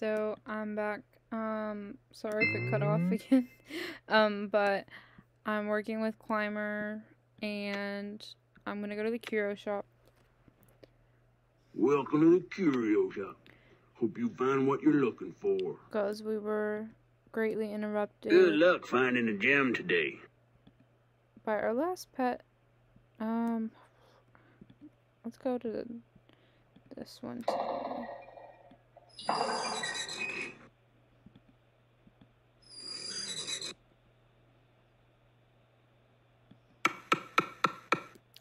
so I'm back. Sorry if it cut off again. But I'm working with Climber, and I'm gonna go to the Curio Shop. Welcome to the Curio Shop. Hope you find what you're looking for. Because we were greatly interrupted. Good luck finding a gem today. By our last pet. Let's go to this one today.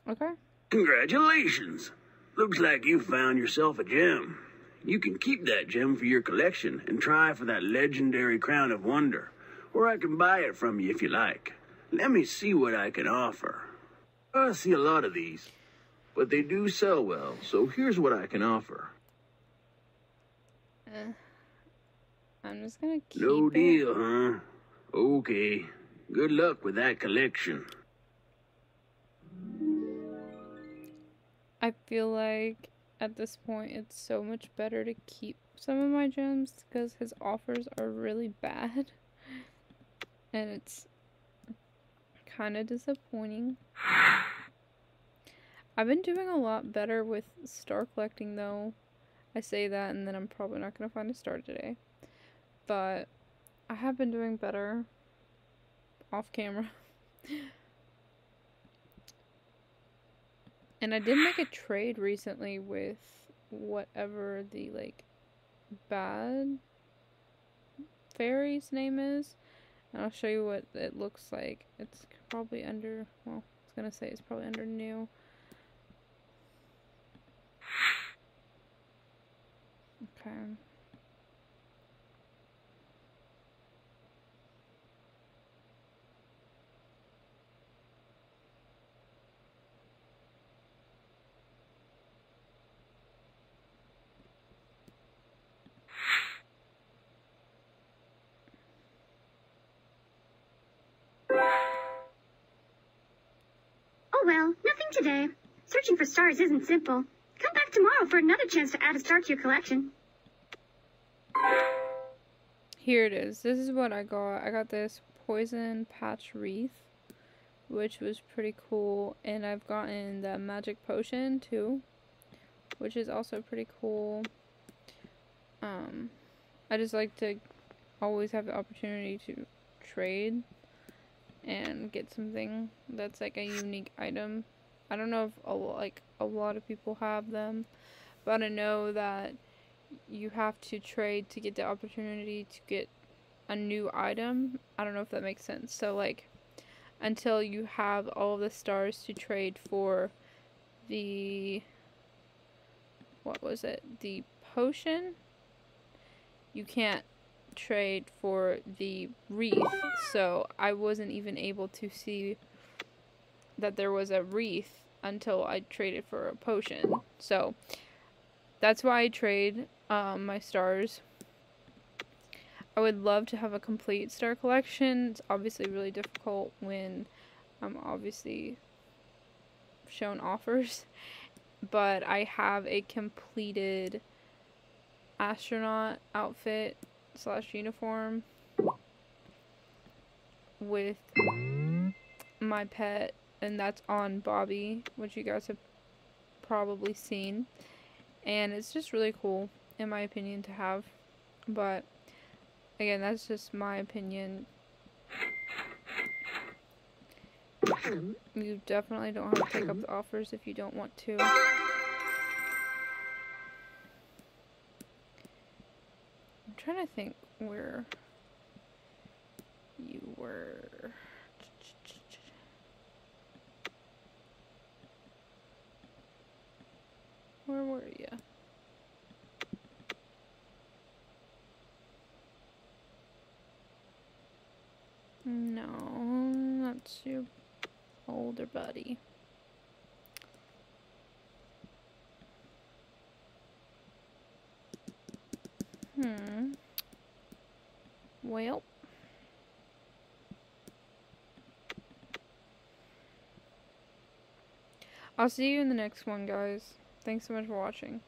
Okay. Congratulations. Looks like you found yourself a gem. You can keep that gem for your collection and try for that legendary crown of wonder. Or I can buy it from you if you like. Let me see what I can offer. I see a lot of these, but they do sell well, so here's what I can offer. I'm just gonna keep it. No deal, huh? Okay. Good luck with that collection. I feel like at this point it's so much better to keep some of my gems because his offers are really bad. And it's kind of disappointing. I've been doing a lot better with star collecting though. I say that and then I'm probably not going to find a star today. But I have been doing better off camera. And I did make a trade recently with whatever the, like, bad fairy's name is. And I'll show you what it looks like. It's probably under, well, I was going to say it's probably under new. Okay. Well, nothing today. Searching for stars isn't simple. Come back tomorrow for another chance to add a star to your collection. Here it is. This is what I got. I got this poison patch wreath, which was pretty cool. And I've gotten the magic potion too, which is also pretty cool. I just like to always have the opportunity to trade and get something that's like a unique item. I don't know if a lot of people have them, but I know that you have to trade to get the opportunity to get a new item. I don't know if that makes sense. So like until you have all the stars to trade for the, what was it, the potion, you can't trade for the wreath. So I wasn't even able to see that there was a wreath until I traded for a potion. So that's why I trade my stars. I would love to have a complete star collection. It's obviously really difficult when I'm obviously shown offers, but I have a completed astronaut outfit / uniform with my pet, and that's on Bobby, which you guys have probably seen, and it's just really cool in my opinion to have. But again, that's just my opinion. You definitely don't have to take up the offers if you don't want to. I'm trying to think where you were. Where were you? No, that's your older buddy. Well, I'll see you in the next one, guys. Thanks so much for watching.